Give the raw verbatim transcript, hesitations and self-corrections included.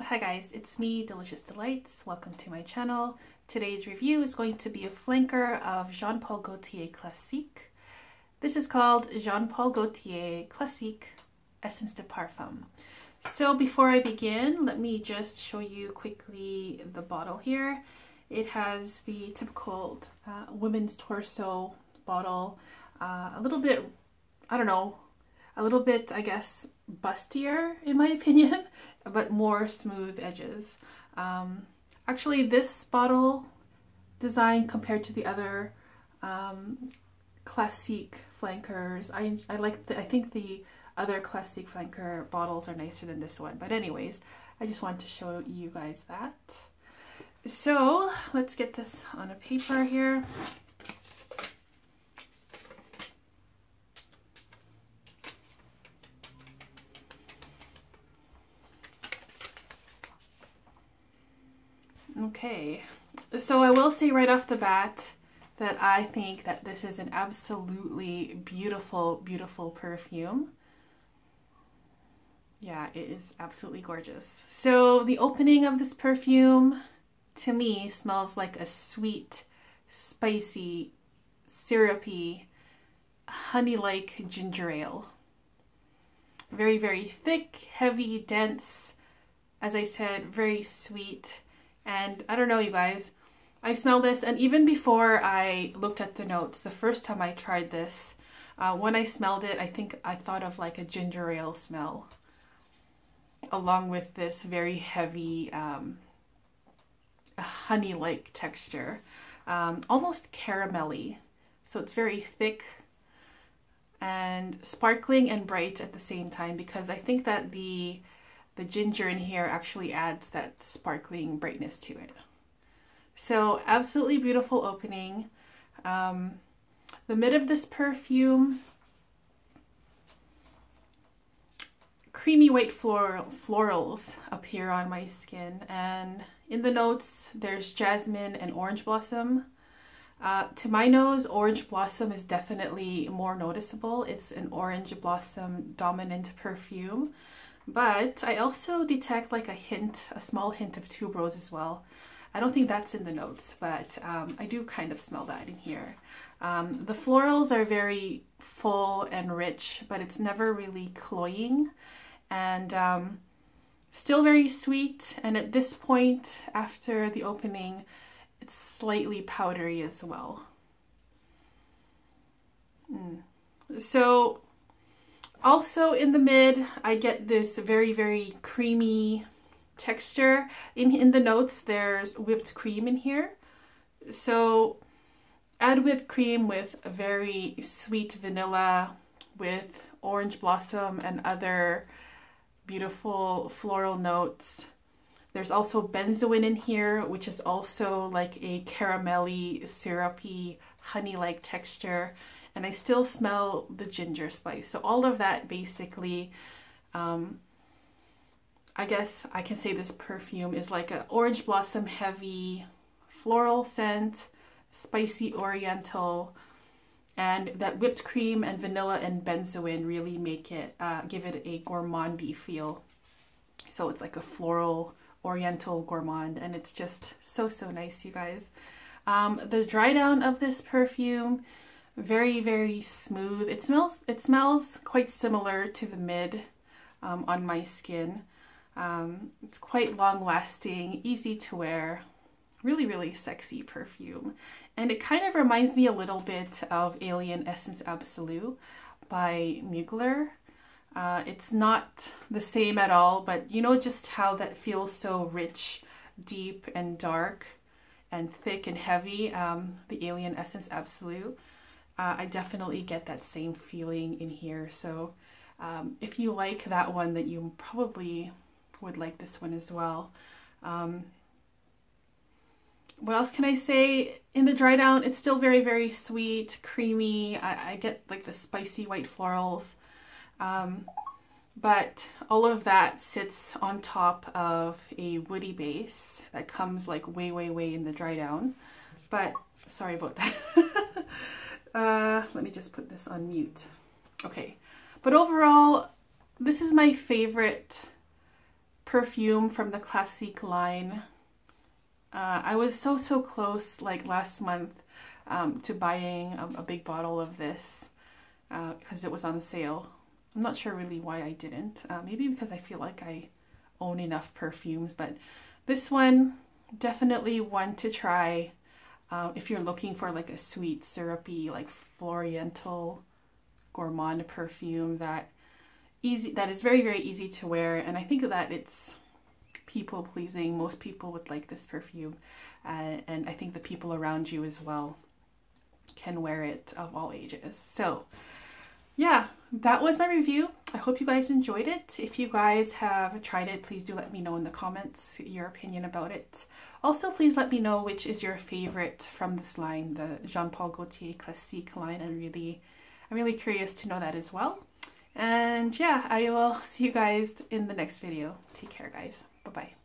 Hi guys, it's me, Delicious Delights. Welcome to my channel. Today's review is going to be a flanker of Jean-Paul Gaultier Classique. This is called Jean-Paul Gaultier Classique Essence de Parfum. So before I begin, let me just show you quickly the bottle here. It has the typical uh, women's torso bottle, uh, a little bit, I don't know, a little bit, I guess, bustier in my opinion, but more smooth edges. Um, actually, this bottle design compared to the other um, Classique flankers, I, I like. The, I think the other Classique flanker bottles are nicer than this one. But anyways, I just wanted to show you guys that. So let's get this on a paper here. Okay, so I will say right off the bat that I think that this is an absolutely beautiful, beautiful perfume. Yeah, it is absolutely gorgeous. So the opening of this perfume, to me, smells like a sweet, spicy, syrupy, honey-like ginger ale. Very, very thick, heavy, dense, as I said, very sweet. And I don't know, you guys, I smell this, and even before I looked at the notes, the first time I tried this, uh, when I smelled it, I think I thought of like a ginger ale smell, along with this very heavy um, honey-like texture, um, almost caramelly. So it's very thick and sparkling and bright at the same time, because I think that the The ginger in here actually adds that sparkling brightness to it. So absolutely beautiful opening. Um, the mid of this perfume, creamy white floral, florals appear on my skin, and in the notes there's jasmine and orange blossom. Uh, to my nose, orange blossom is definitely more noticeable. It's an orange blossom dominant perfume. But I also detect like a hint, a small hint of tuberose as well. I don't think that's in the notes, but um, I do kind of smell that in here. Um, the florals are very full and rich, but it's never really cloying, and um, still very sweet. And at this point, after the opening, it's slightly powdery as well. Mm. So also in the mid, I get this very, very creamy texture. In, in the notes, there's whipped cream in here. So add whipped cream with a very sweet vanilla, with orange blossom and other beautiful floral notes. There's also benzoin in here, which is also like a caramelly, syrupy, honey-like texture. And I still smell the ginger spice. So all of that basically, um, I guess I can say this perfume is like an orange blossom heavy floral scent, spicy oriental, and that whipped cream and vanilla and benzoin really make it, uh, give it a gourmandy feel. So it's like a floral oriental gourmand, and it's just so, so nice, you guys. Um, the dry down of this perfume, very, very smooth. It smells, it smells quite similar to the mid um, on my skin. Um, it's quite long lasting, easy to wear, really, really sexy perfume. And it kind of reminds me a little bit of Alien Essence Absolute by Mugler. Uh, it's not the same at all, but you know just how that feels so rich, deep and dark and thick and heavy, um, the Alien Essence Absolute. Uh, I definitely get that same feeling in here. So um, if you like that one, then you probably would like this one as well. Um, what else can I say? In the dry down, it's still very, very sweet, creamy. I, I get like the spicy white florals. Um, but all of that sits on top of a woody base that comes like way, way, way in the dry down. But sorry about that. Uh, let me just put this on mute. Okay, but overall, this is my favorite perfume from the Classique line. Uh, I was so, so close, like last month, um, to buying a, a big bottle of this because uh, it was on sale. I'm not sure really why I didn't. Uh, maybe because I feel like I own enough perfumes, but this one, definitely one to try uh, if you're looking for like a sweet, syrupy, like floriental, gourmand perfume that easy that is very, very easy to wear. And I think that it's people pleasing. Most people would like this perfume, uh, and I think the people around you as well can wear it, of all ages. So yeah, that was my review. I hope you guys enjoyed it. If you guys have tried it, please do let me know in the comments your opinion about it. Also, please let me know which is your favorite from this line, the Jean-Paul Gaultier Classique line. I'm really, I'm really curious to know that as well. And yeah, I will see you guys in the next video. Take care, guys. Bye-bye.